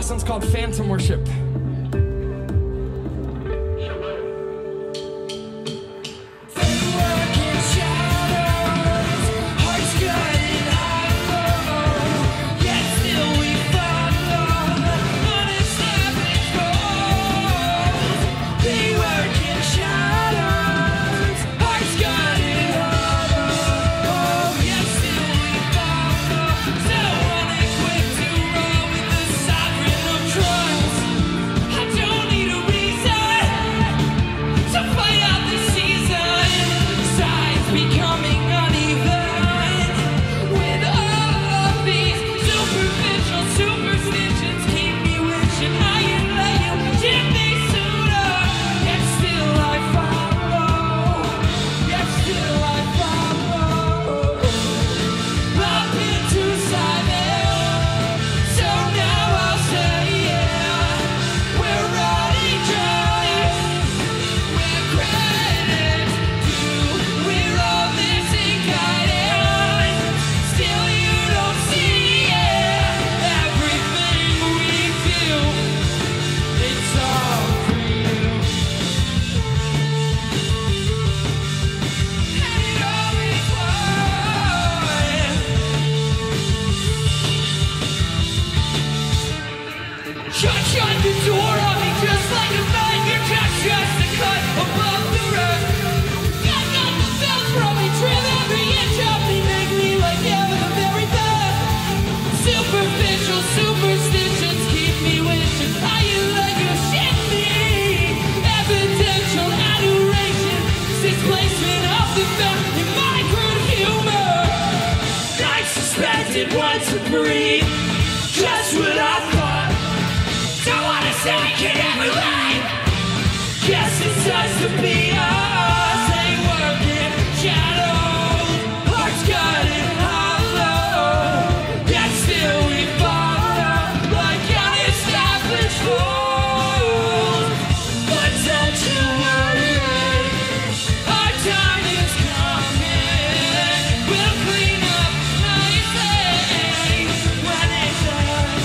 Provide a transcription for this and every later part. last one's called Phantom Worship. Shut the door on me just like a man. You're just a cut above the rest. I got the bells from me, trim every inch of me, make me like ever the very best. Superficial superstitions keep me wishing. How you let you shit me? Evidential adoration, displacement of the fact in my crude humor. I suspected once to breathe, just what I thought. Don't wanna say we can ever lie. Guess it's us to be us. They work in shadows, hearts cut in hollow. Yet still we follow like unestablished fools. But don't you worry, our time is coming. We'll clean up nicely when it's us.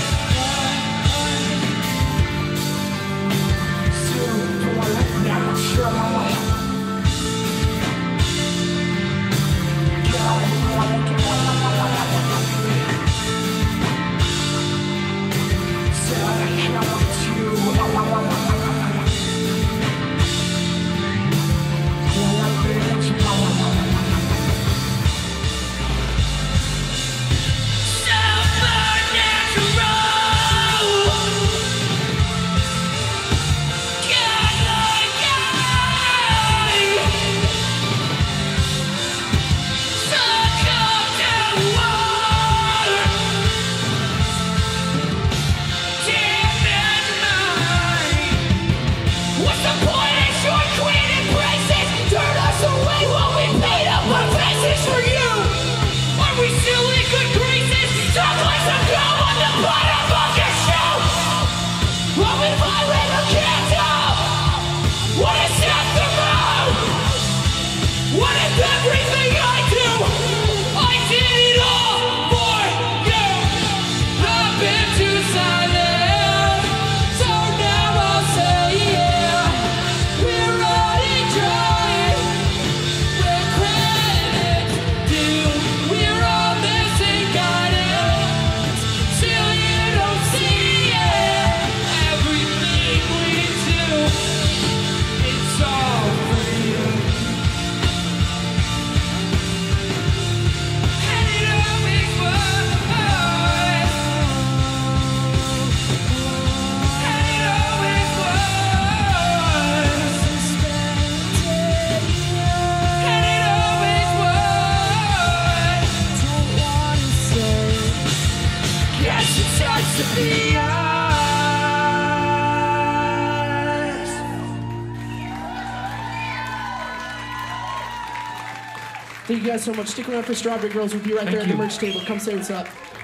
Thank you guys so much. Stick around for Strawberry Girls. We'll be right there at the merch table. Come say what's up.